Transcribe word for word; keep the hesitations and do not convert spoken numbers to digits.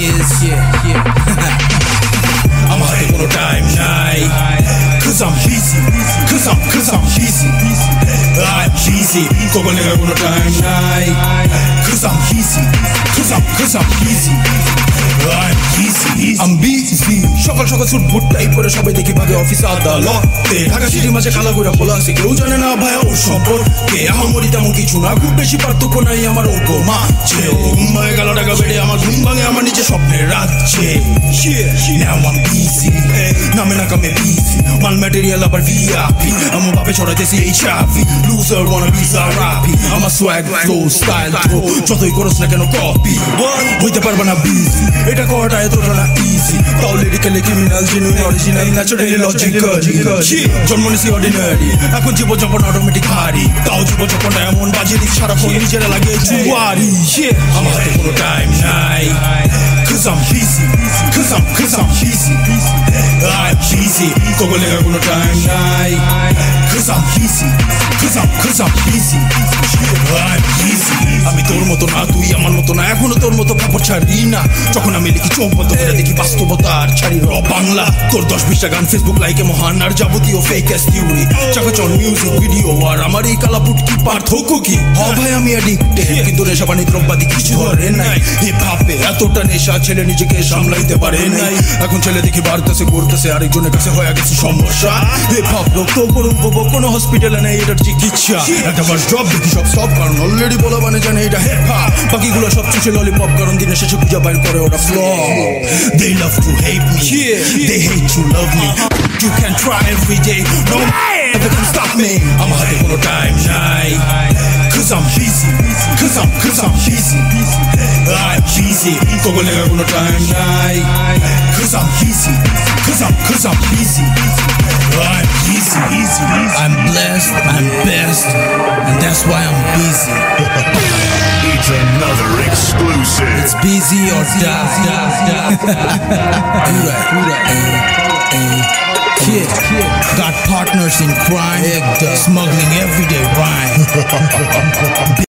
is shit. Yeah. I'm hype on a dime night, cause I'm busy, cause I'm, cause I'm busy. I'm busy, go on a dime night, cause I'm busy, cause I'm, cause I'm busy. I'm busy, I'm busy. Shaka shaka shoot, put type for a shop. I take it back to office at the lot. They have a city much a color with a polar sick. You don't know by our shop. Okay, I'm a Morita Mukichuna. Good bishop to Konai Yamaroko. My God, I got a video. I'm a Jumbang Yamanichi shop. Rache. Now I'm busy. Namina come busy. One material about V I P. I'm a Papichora J C H I V. Loser wanna be Sarapi. I'm a swag, so style. Chocolate Goros like a copy. With the Barbana busy. It's a court, I thought it easy. All lyrically criminal, genuine, original, naturally logical. John Money is ordinary. I could jump on automatic party. Tao jump on diamond, budget, shut up for you, like a Juari. I'm high for a time night, cause I'm busy, cause I'm, cause I'm busy. I'm busy, go go leg on a time night, cause I'm busy, cause I'm, cause I'm busy. I'm busy. I'm a Tormoto Natu Yamanoto Nakunoto Capocharina. আমি লিখি চোখবদ্ধ করে দেখি বাস্তবতার ছাড়ি র বাংলা তোর দশ বিশটা গান ফেসবুক লাইকে মহান আর যাবতীয় ফেক এস থিওরি চাকাচন মিউজিক ভিডিও আর আমার এই কালাপুট কি পার্থক্য কি হ ভাই আমি অ্যাডিক্টেড কিন্তু নেশাবানি দ্রব্যাদি কিছু ধরে নাই হিপ হপে এতটা নেশা ছেলে নিজেকে সামলাইতে পারে নাই এখন ছেলে দেখি বাড়তেছে করতেছে আরেকজনের কাছে হয়ে গেছে সমস্যা হিপ হপ লোক তো কোনো কোনো হসপিটালে নেই এটার চিকিৎসা একটা বাস জব দেখি সব সব কারণ অলরেডি বলা মানে জানে এটা হিপ হপ বাকিগুলো সব চুষে ললিপপ কারণ দিনে শেষে পূজা বাইর করে ওরা floor. They love to hate me, yeah, they hate to love me. Uh-huh. You can try every day, no man ever can stop me. I'm high on a dime night, cause I'm busy, cause I'm, cause I'm busy. I'm busy, go go leg on a dime night, cause I'm busy, cause I'm, cause I'm busy. I'm busy, easy, I'm blessed, I'm best, and that's why I'm busy. It's another exclusive. It's busy or die. Hey, hey, hey. Got partners in crime, smuggling everyday wine.